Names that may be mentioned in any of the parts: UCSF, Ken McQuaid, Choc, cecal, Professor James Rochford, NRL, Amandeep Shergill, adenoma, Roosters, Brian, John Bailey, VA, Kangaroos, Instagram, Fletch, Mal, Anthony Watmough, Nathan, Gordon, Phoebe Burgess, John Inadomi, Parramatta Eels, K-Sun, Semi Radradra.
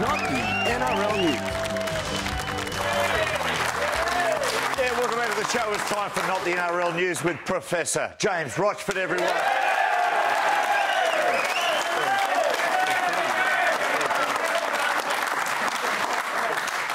not the NRL News. Yeah, welcome back to the show. It's time for Not the NRL News with Professor James Rochford, everyone.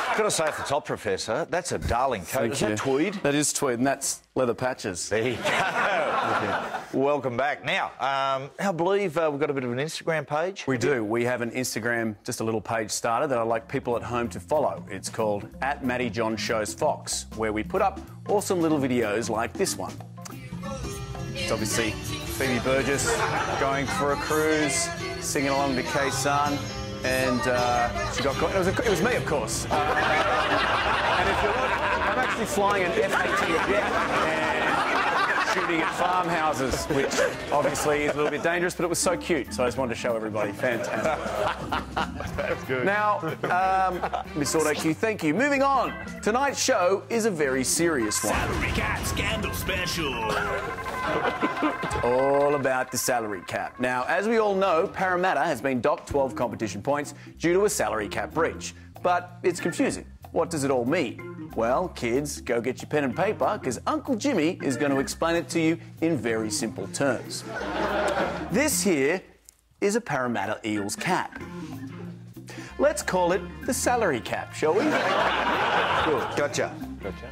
I've got to say at the top, Professor, that's a darling coat. Is that tweed? That is tweed, and that's leather patches. There you go. Welcome back. Now, I believe we've got a bit of an Instagram page. We do. We have an Instagram, just a little page starter that I'd like people at home to follow. It's called @MattyJohnsShowsFox, where we put up awesome little videos like this one. It's obviously Phoebe Burgess going for a cruise, singing along to K-Sun. And she got caught. It was me, of course. And if you look, I'm actually flying an F-18 jet and shooting at farmhouses, which obviously is a little bit dangerous, but it was so cute, so I just wanted to show everybody. Fantastic. That's good. Now, Miss Auto Q, thank you. Moving on. Tonight's show is a very serious one. Salary Cap Scandal Special. It's all about the salary cap. Now, as we all know, Parramatta has been docked 12 competition points due to a salary cap breach. But it's confusing. What does it all mean? Well, kids, go get your pen and paper, because Uncle Jimmy is going to explain it to you in very simple terms. This here is a Parramatta Eels cap. Let's call it the salary cap, shall we? Good. Gotcha.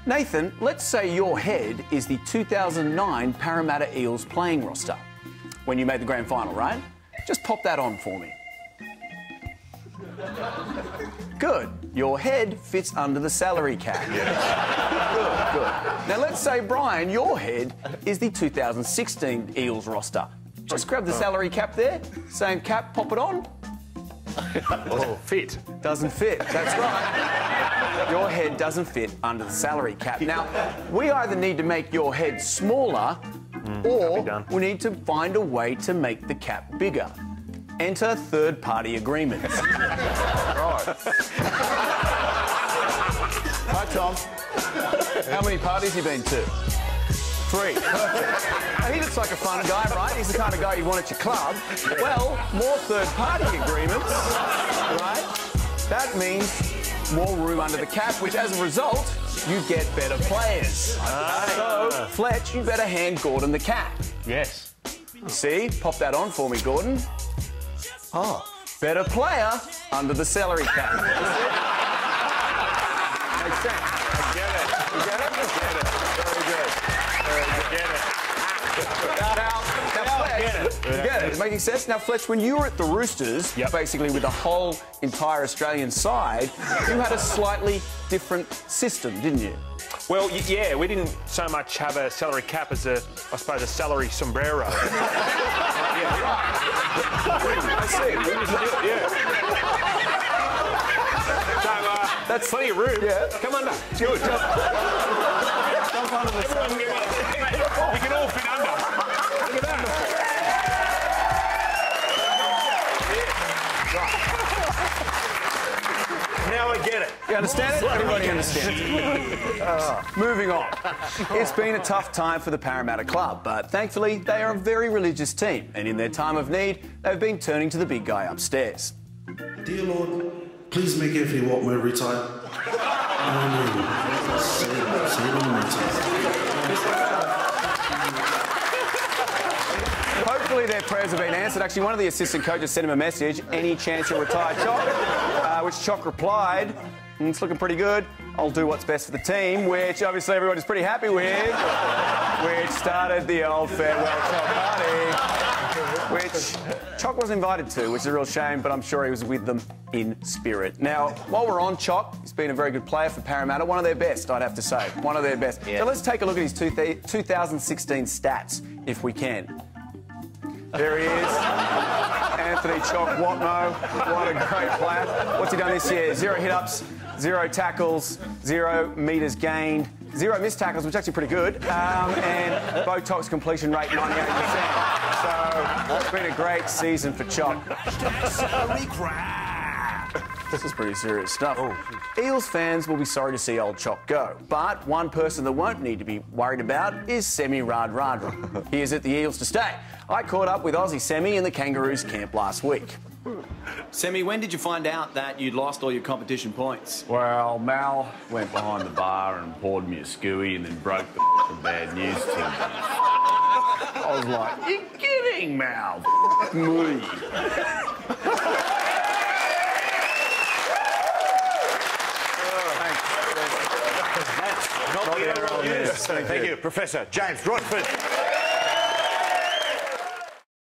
Nathan, let's say your head is the 2009 Parramatta Eels playing roster, when you made the grand final, right? Just pop that on for me. Good. Your head fits under the salary cap. Yes. Good. Now, let's say, Brian, your head is the 2016 Eels roster. Just grab the salary cap there, same cap, pop it on. Doesn't fit. Doesn't fit, that's right. Your head doesn't fit under the salary cap. Now, we either need to make your head smaller or we need to find a way to make the cap bigger. Enter third-party agreements. Right. Hi, Tom. How many parties have you been to? 3. He looks like a fun guy, right? He's the kind of guy you want at your club. Well, more third-party agreements, right? That means more room under the cap, which, as a result, you get better players. So, Fletch, you better hand Gordon the cap. Yes. See? Pop that on for me, Gordon. Oh. Better player under the salary cap. Makes sense. I get it. You get it? Now, Fletch, it's making sense. Now, Fletch, when you were at the Roosters, basically with the whole entire Australian side, you had a slightly different system, didn't you? Well, yeah, we didn't so much have a salary cap as a, I suppose, a salary sombrero. I see. So, that's plenty of room. Yeah. Come on now. Good. Jump under the sun. We can all fit under. Look at that. Now I get it. You understand it? Everybody understands it. Moving on. It's been a tough time for the Parramatta Club, but thankfully they are a very religious team, and in their time of need, they've been turning to the big guy upstairs. Dear Lord, please make Anthony Watmough retire. Amen. Hopefully their prayers have been answered. Actually, one of the assistant coaches sent him a message, any chance you'll retire, Choc? Which Choc replied, it's looking pretty good, I'll do what's best for the team, which obviously everyone is pretty happy with, which started the old farewell Choc party, which Choc was invited to, which is a real shame, but I'm sure he was with them in spirit. Now, while we're on Choc, he's been a very good player for Parramatta, one of their best, I'd have to say, one of their best. Yeah. So let's take a look at his 2016 stats, if we can. There he is. Anthony Choc Watmough, what a great player. What's he done this year? 0 hit-ups, 0 tackles, 0 metres gained, 0 missed tackles, which is actually pretty good, and Botox completion rate 98%. So, it's been a great season for Choc. This is pretty serious stuff. Ooh. Eels fans will be sorry to see old Choc go, but one person that won't need to be worried about is Semi Radradra. He is at the Eels to stay. I caught up with Aussie Semi in the Kangaroos camp last week. Semi, when did you find out that you'd lost all your competition points? Well, Mal went behind the bar and poured me a skewy and then broke the bad news to me. I was like, you're kidding, Mal. Me. Thank you, Professor James Rochford.